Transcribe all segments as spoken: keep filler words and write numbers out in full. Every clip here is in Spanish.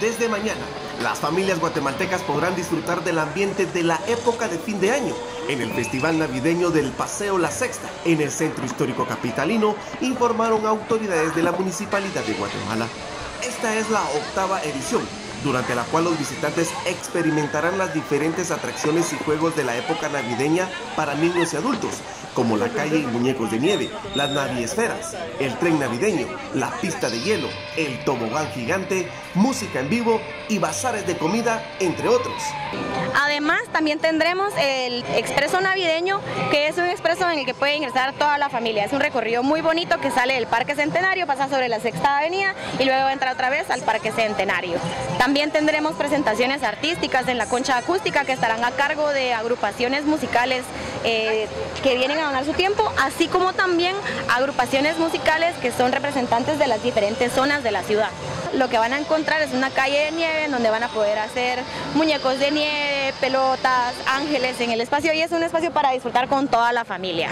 Desde mañana, las familias guatemaltecas podrán disfrutar del ambiente de la época de fin de año en el Festival Navideño del Paseo La Sexta, en el Centro Histórico Capitalino, informaron autoridades de la Municipalidad de Guatemala. Esta es la octava edición, durante la cual los visitantes experimentarán las diferentes atracciones y juegos de la época navideña para niños y adultos, como la calle y muñecos de nieve, las naviesferas, el tren navideño, la pista de hielo, el tobogán gigante, música en vivo y bazares de comida, entre otros. Además, también tendremos el expreso navideño, que es un expreso en el que puede ingresar toda la familia. Es un recorrido muy bonito que sale del Parque Centenario, pasa sobre la Sexta Avenida y luego entra otra vez al Parque Centenario. También tendremos presentaciones artísticas en la concha acústica que estarán a cargo de agrupaciones musicales eh, que vienen a donar su tiempo, así como también agrupaciones musicales que son representantes de las diferentes zonas de la ciudad. Lo que van a encontrar es una calle de nieve en donde van a poder hacer muñecos de nieve, pelotas, ángeles en el espacio, y es un espacio para disfrutar con toda la familia.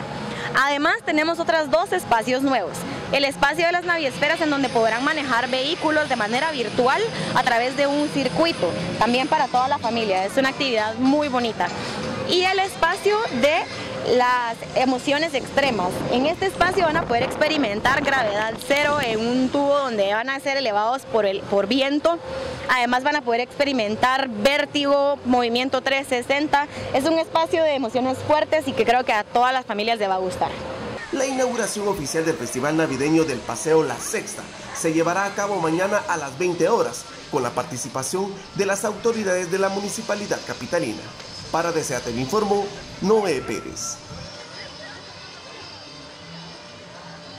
Además, tenemos otros dos espacios nuevos. El espacio de las naviesferas, en donde podrán manejar vehículos de manera virtual a través de un circuito, también para toda la familia. Es una actividad muy bonita. Y el espacio de las emociones extremas. En este espacio van a poder experimentar gravedad cero en un tubo donde van a ser elevados por, el, por viento. Además van a poder experimentar vértigo, movimiento trescientos sesenta. Es un espacio de emociones fuertes y que creo que a todas las familias les va a gustar. La inauguración oficial del Festival Navideño del Paseo La Sexta se llevará a cabo mañana a las veinte horas con la participación de las autoridades de la Municipalidad Capitalina. Para D C A T V informó Noé Pérez.